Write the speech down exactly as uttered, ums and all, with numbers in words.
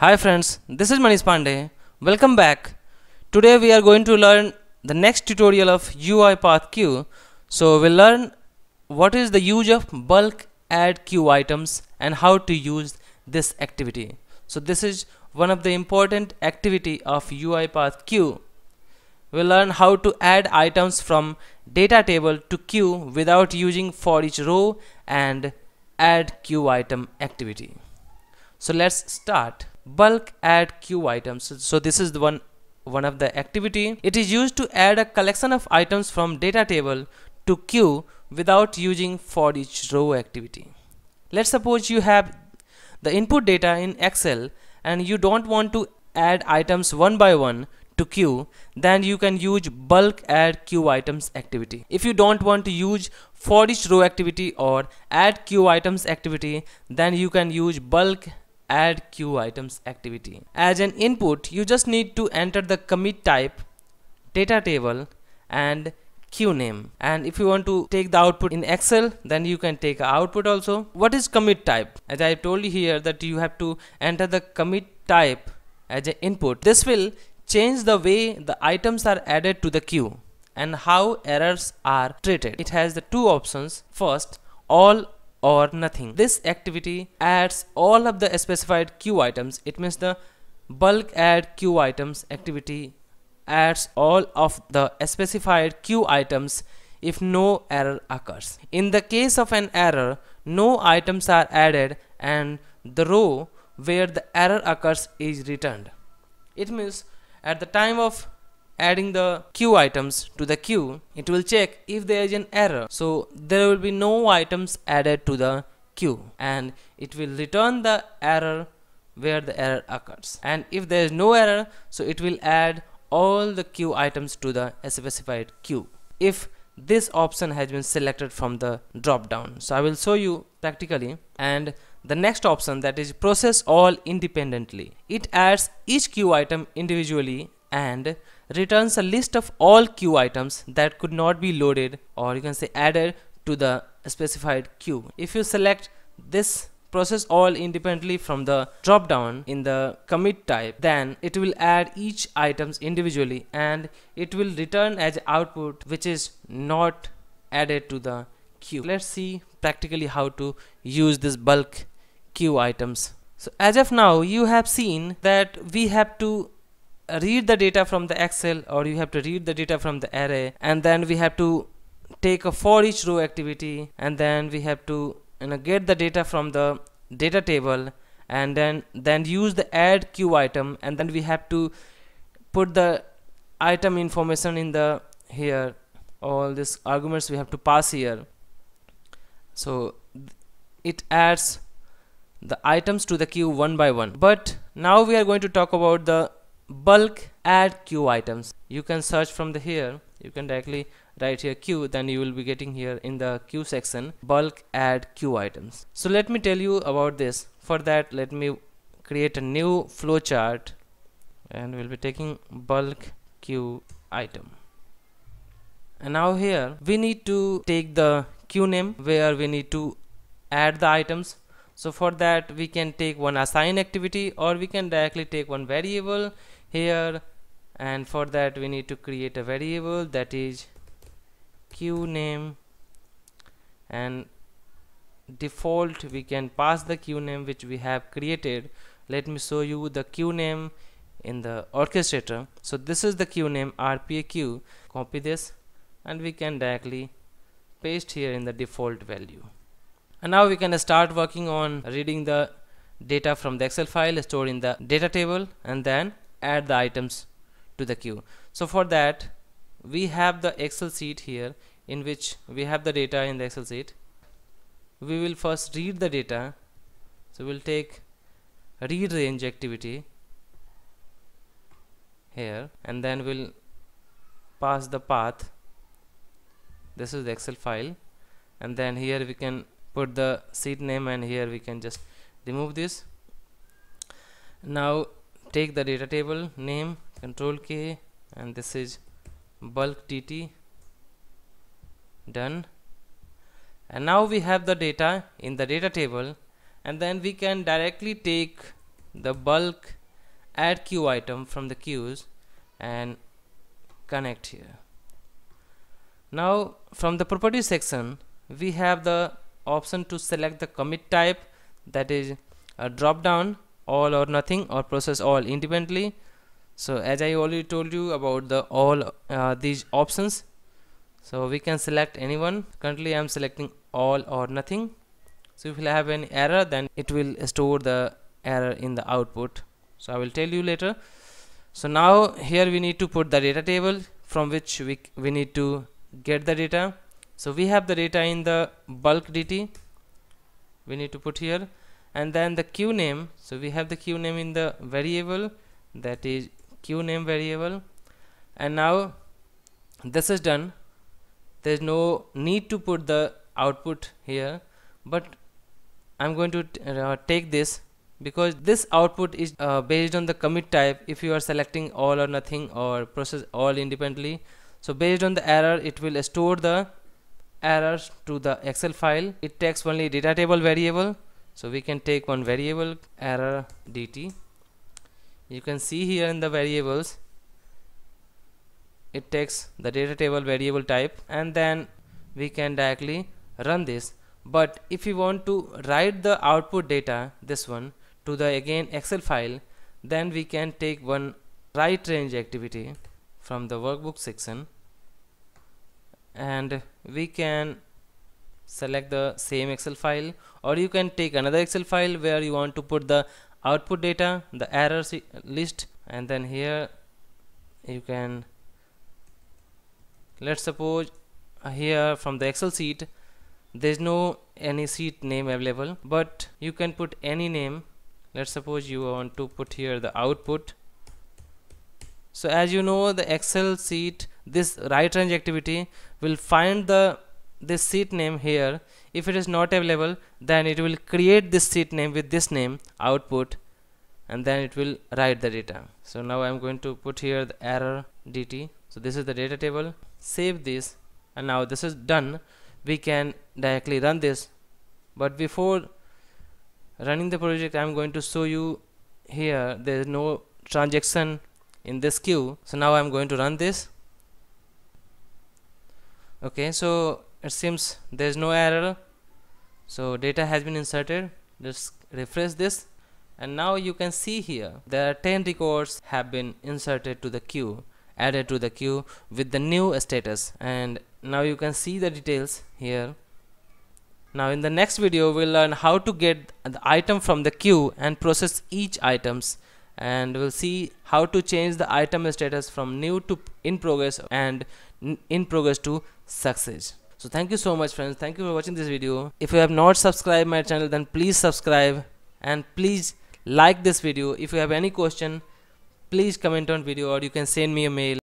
Hi friends, this is Manish Pandey. Welcome back. Today we are going to learn the next tutorial of UiPath queue. So we'll learn what is the use of bulk add queue items and how to use this activity. So this is one of the important activity of UiPath queue. We'll learn how to add items from data table to queue without using for each row and add queue item activity. So let's start. Bulk add queue items. So this is the one one of the activity. It is used to add a collection of items from data table to queue without using for each row activity. Let's suppose you have the input data in Excel and you don't want to add items one by one to queue, then you can use bulk add queue items activity. If you don't want to use for each row activity or add queue items activity, then you can use bulk add queue items activity. As an input, you just need to enter the commit type, data table and queue name. And if you want to take the output in Excel, then you can take output also. What is commit type? As I told you here that you have to enter the commit type as an input. This will change the way the items are added to the queue and how errors are treated. It has the two options. First, all or nothing. This activity adds all of the specified queue items. It means the bulk add queue items activity adds all of the specified queue items if no error occurs. In the case of an error, no items are added and the row where the error occurs is returned. It means at the time of adding the queue items to the queue, it will check if there is an error. So there will be no items added to the queue and it will return the error where the error occurs. And if there is no error, so it will add all the queue items to the specified queue if this option has been selected from the drop down. So I will show you practically. And the next option, that is process all independently. It adds each queue item individually and returns a list of all queue items that could not be loaded, or you can say added to the specified queue. If you select this process all independently from the drop down in the commit type, then it will add each items individually and it will return as output which is not added to the queue. Let's see practically how to use this bulk queue items. So as of now you have seen that we have to read the data from the Excel, or you have to read the data from the array, and then we have to take a for each row activity, and then we have to you know, get the data from the data table, and then then use the add queue item, and then we have to put the item information in the here. All these arguments we have to pass here. So it adds the items to the queue one by one. But now we are going to talk about the bulk add queue items. You can search from the here, you can directly write here queue, then you will be getting here in the queue section bulk add queue items. So let me tell you about this. For that, let me create a new flowchart and we'll be taking bulk queue item. And now here we need to take the queue name where we need to add the items. So for that we can take one assign activity, or we can directly take one variable here, and for that we need to create a variable that is queue name, and default we can pass the queue name which we have created. Let me show you the queue name in the orchestrator. So this is the queue name R P A Q. Copy this and we can directly paste here in the default value. And now we can start working on reading the data from the Excel file stored in the data table and then add the items to the queue. So for that we have the Excel sheet here, in which we have the data in the Excel sheet. We will first read the data. So we'll take read range activity here, and then we'll pass the path. This is the Excel file, and then here we can put the sheet name, and here we can just remove this. Now take the data table name, control K, and this is bulk T T. Done. And now we have the data in the data table, and then we can directly take the bulk add queue item from the queues and connect here. Now from the property section we have the option to select the commit type, that is a drop down, all or nothing or process all independently. So as I already told you about the all uh, these options, so we can select anyone. Currently I am selecting all or nothing. So if you have any error, then it will store the error in the output. So I will tell you later. So now here we need to put the data table from which we, we need to get the data. So we have the data in the bulk D T, we need to put here, and then the queue name. So we have the queue name in the variable, that is queue name variable. And now this is done. There is no need to put the output here, but I'm going to uh, take this because this output is uh, based on the commit type if you are selecting all or nothing or process all independently. So based on the error, it will store the errors to the Excel file. It takes only data table variable, so we can take one variable error D T. You can see here in the variables it takes the data table variable type, and then we can directly run this. But if you want to write the output data, this one, to the again Excel file, then we can take one write range activity from the workbook section, and we can select the same Excel file, or you can take another Excel file where you want to put the output data, the errors list, and then here you can, let's suppose here from the Excel sheet there's no any sheet name available, but you can put any name. Let's suppose you want to put here the output. So as you know, the Excel sheet, this write range activity will find the this sheet name here. If it is not available, then it will create this sheet name with this name output, and then it will write the data. So now I'm going to put here the error D T. So this is the data table. Save this, and now this is done. We can directly run this, but before running the project I'm going to show you here there is no transaction in this queue. So now I'm going to run this. Okay, so it seems there is no error, so data has been inserted. Let's refresh this, and now you can see here there are ten records have been inserted to the queue, added to the queue with the new status, and now you can see the details here. Now in the next video we'll learn how to get the item from the queue and process each items, and we'll see how to change the item status from new to in progress and in progress to success. So thank you so much friends, thank you for watching this video. If you have not subscribed my channel, then please subscribe and please like this video. If you have any question, please comment on video, or you can send me a mail.